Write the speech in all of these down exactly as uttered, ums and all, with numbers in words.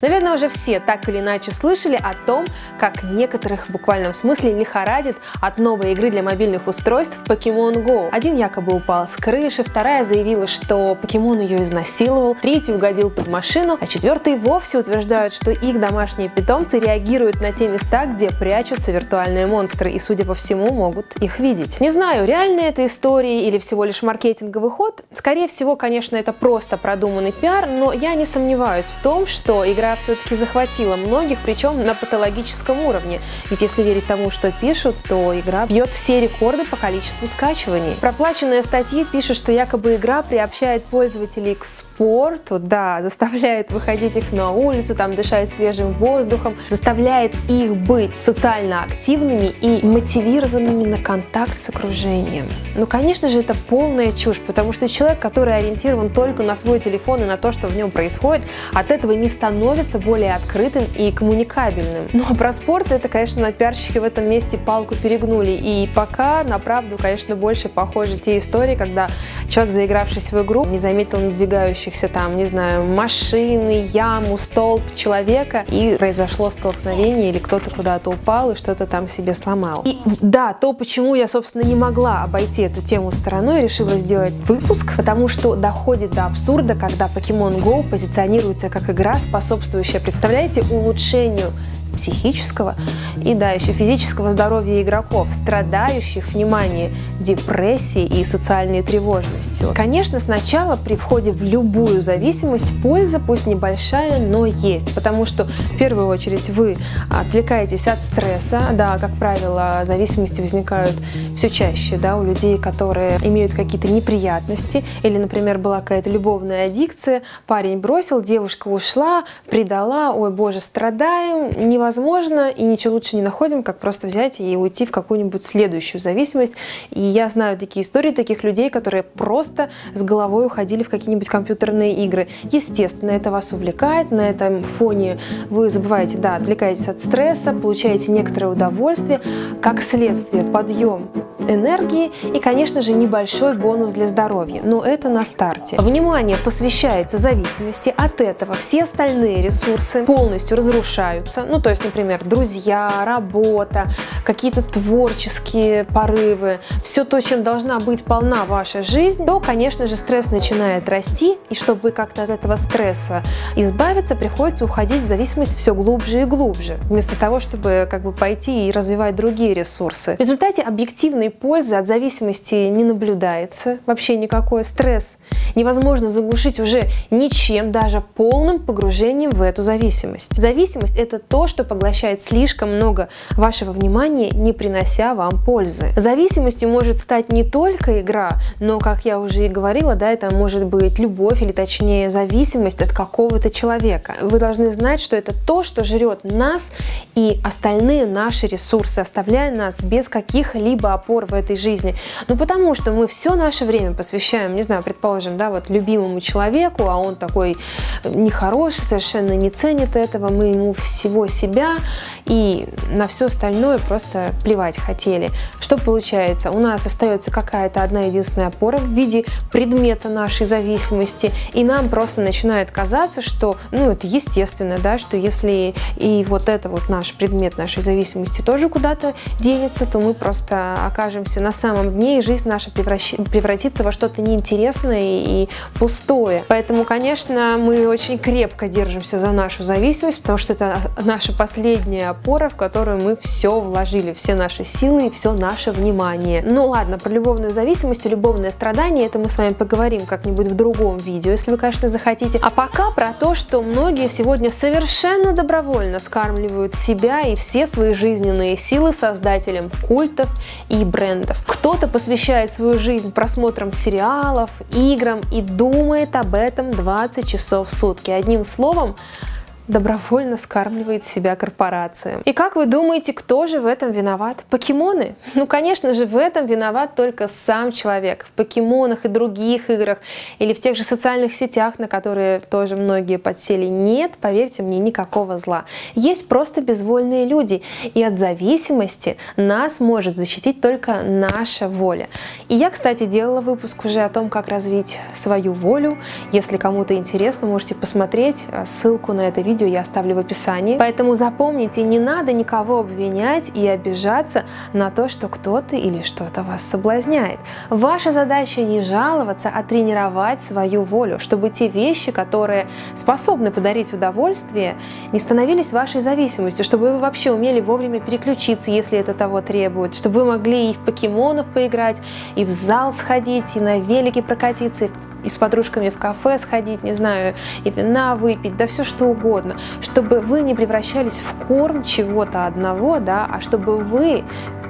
Наверное, уже все так или иначе слышали о том, как некоторых в буквальном смысле лихорадит от новой игры для мобильных устройств Pokemon Go. Один якобы упал с крыши, вторая заявила, что покемон ее изнасиловал, третий угодил под машину, а четвертый вовсе утверждают, что их домашние питомцы реагируют на те места, где прячутся виртуальные монстры и, судя по всему, могут их видеть. Не знаю, реальны это истории или всего лишь маркетинговый ход. Скорее всего, конечно, это просто продуманный пиар, но я не сомневаюсь в том, что игра все-таки захватила многих, причем на патологическом уровне. Ведь если верить тому, что пишут, то игра бьет все рекорды по количеству скачиваний. Проплаченные статьи пишут, что якобы игра приобщает пользователей к спорту, да, заставляет выходить их на улицу, там дышать свежим воздухом, заставляет их быть социально активными и мотивированными на контакт с окружением. Но, конечно же, это полная чушь, потому что человек, который ориентирован только на свой телефон и на то, что в нем происходит, от этого не становится более открытым и коммуникабельным. Ну а про спорт это, конечно, пиарщики в этом месте палку перегнули. И пока на правду, конечно, больше похожи те истории, когда человек, заигравшись в игру, не заметил надвигающихся там, не знаю, машины, яму, столб человека, и произошло столкновение, или кто-то куда-то упал и что-то там себе сломал. И да, то, почему я, собственно, не могла обойти эту тему стороной, решила сделать выпуск, потому что доходит до абсурда, когда Pokemon Go позиционируется как игра, способствующая, представляете, улучшению психического и, да, еще физического здоровья игроков, страдающих, внимание, депрессией и социальной тревожностью. Конечно, сначала при входе в любую зависимость польза, пусть небольшая, но есть, потому что в первую очередь вы отвлекаетесь от стресса, да, как правило, зависимости возникают все чаще, да, у людей, которые имеют какие-то неприятности, или, например, была какая-то любовная аддикция, парень бросил, девушка ушла, предала, ой, боже, страдаем, невозможно. Возможно, и ничего лучше не находим, как просто взять и уйти в какую-нибудь следующую зависимость. И я знаю такие истории таких людей, которые просто с головой уходили в какие-нибудь компьютерные игры. Естественно, это вас увлекает, на этом фоне вы забываете, да, отвлекаетесь от стресса, получаете некоторое удовольствие, как следствие подъем энергии и, конечно же, небольшой бонус для здоровья, но это на старте. Внимание посвящается зависимости, от этого все остальные ресурсы полностью разрушаются, ну то есть, например, друзья, работа, какие-то творческие порывы, все то, чем должна быть полна ваша жизнь, то, конечно же, стресс начинает расти, и чтобы как-то от этого стресса избавиться, приходится уходить в зависимость все глубже и глубже, вместо того, чтобы как бы пойти и развивать другие ресурсы. В результате объективной пользы от зависимости не наблюдается вообще никакой, стресс невозможно заглушить уже ничем, даже полным погружением в эту зависимость. Зависимость — это то, что поглощает слишком много вашего внимания, не принося вам пользы. Зависимостью может стать не только игра, но, как я уже и говорила, да, это может быть любовь, или точнее зависимость от какого-то человека. Вы должны знать, что это то, что жрет нас и остальные наши ресурсы, оставляя нас без каких-либо опор в этой жизни. Ну потому что мы все наше время посвящаем, не знаю, предположим, да, вот любимому человеку, а он такой нехороший, совершенно не ценит этого, мы ему всего себя и на все остальное просто плевать хотели. Что получается? У нас остается какая-то одна единственная опора в виде предмета нашей зависимости, и нам просто начинает казаться, что, ну, это естественно, да, что если и вот это вот наш предмет нашей зависимости тоже куда-то денется, то мы просто окажемся на самом дне, и жизнь наша превратится во что-то неинтересное и пустое. Поэтому, конечно, мы очень крепко держимся за нашу зависимость, потому что это наша последняя опора, в которую мы все вложили, все наши силы и все наше внимание. Ну ладно, про любовную зависимость и любовное страдание это мы с вами поговорим как-нибудь в другом видео, если вы, конечно, захотите. А пока про то, что многие сегодня совершенно добровольно скармливают себя и все свои жизненные силы создателям культов и брендов. Кто-то посвящает свою жизнь просмотрам сериалов, играм и думает об этом двадцать часов в сутки. Одним словом, добровольно скармливает себя корпорациям. И как вы думаете, кто же в этом виноват? Покемоны? Ну, конечно же, в этом виноват только сам человек. В покемонах и других играх, или в тех же социальных сетях, на которые тоже многие подсели, нет, поверьте мне, никакого зла. Есть просто безвольные люди, и от зависимости нас может защитить только наша воля. И я, кстати, делала выпуск уже о том, как развить свою волю. Если кому-то интересно, можете посмотреть, ссылку на это видео видео я оставлю в описании. Поэтому запомните, не надо никого обвинять и обижаться на то, что кто-то или что-то вас соблазняет. Ваша задача не жаловаться, а тренировать свою волю, чтобы те вещи, которые способны подарить удовольствие, не становились вашей зависимостью, чтобы вы вообще умели вовремя переключиться, если это того требует, чтобы вы могли и в покемонов поиграть, и в зал сходить, и на велике прокатиться, и с подружками в кафе сходить, не знаю, и вина выпить, да все что угодно, чтобы вы не превращались в корм чего-то одного, да, а чтобы вы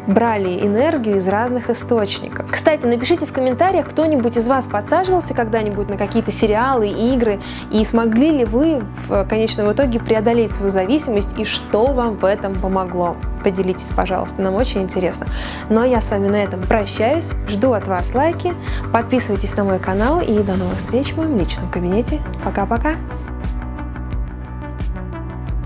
брали энергию из разных источников. Кстати, напишите в комментариях, кто-нибудь из вас подсаживался когда-нибудь на какие-то сериалы, игры, и смогли ли вы в конечном итоге преодолеть свою зависимость, и что вам в этом помогло? Поделитесь, пожалуйста, нам очень интересно. Ну а я с вами на этом прощаюсь, жду от вас лайки, подписывайтесь на мой канал и до новых встреч в моем личном кабинете. Пока-пока!